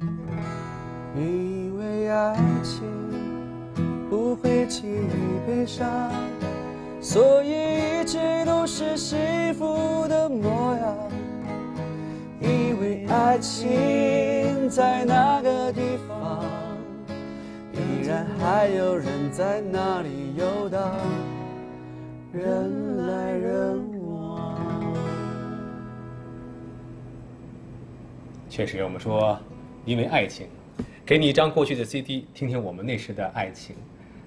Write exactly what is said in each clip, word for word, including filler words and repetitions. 嗯、你以为爱情不会轻易悲伤，所以一直都是幸福的模样。以为爱情在那个地方，依然还有人在那里游荡，人来人往。 确实，我们说，因为爱情，给你一张过去的 C D， 听听我们那时的爱情。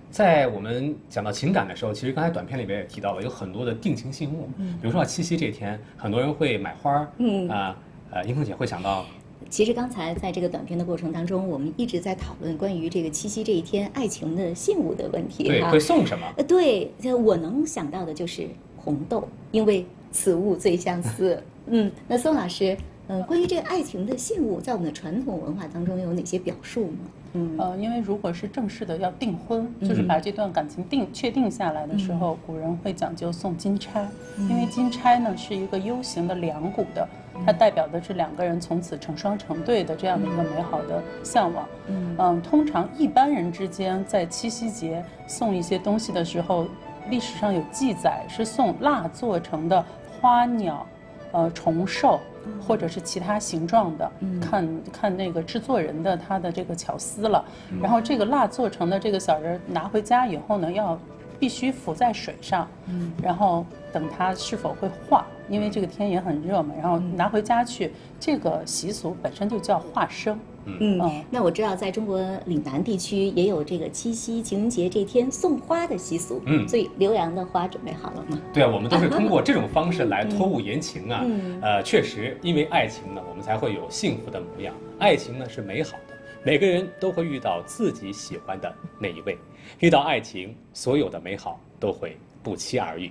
在我们讲到情感的时候，其实刚才短片里面也提到了，有很多的定情信物。嗯、比如说七夕这天，很多人会买花儿。嗯啊呃，英凤姐会想到。其实刚才在这个短片的过程当中，我们一直在讨论关于这个七夕这一天爱情的信物的问题。对，啊、会送什么？呃，对，我能想到的就是红豆，因为此物最相思。嗯，那宋老师。 嗯，关于这爱情的信物，在我们的传统文化当中有哪些表述吗？嗯，呃，因为如果是正式的要订婚，嗯、就是把这段感情定确定下来的时候，嗯、古人会讲究送金钗，嗯、因为金钗呢是一个 U 型的两股的，嗯、它代表的是两个人从此成双成对的这样的一个美好的向往。嗯，嗯，通常一般人之间在七夕节送一些东西的时候，历史上有记载是送蜡做成的花鸟，呃，虫兽。 或者是其他形状的，嗯、看看那个制作人的他的这个巧思了。嗯、然后这个蜡做成的这个小人拿回家以后呢，要必须浮在水上，嗯、然后等它是否会化，因为这个天也很热嘛。然后拿回家去，嗯、这个习俗本身就叫化生。嗯，嗯那我知道在中国岭南地区也有这个七夕情人节这天送花的习俗。嗯，所以浏阳的花准备好了吗？对啊，我们都是通过这种方式来托物言情啊。嗯，呃，确实，因为爱情呢，我们才会有幸福的模样。爱情呢是美好的，每个人都会遇到自己喜欢的那一位。遇到爱情，所有的美好都会不期而遇。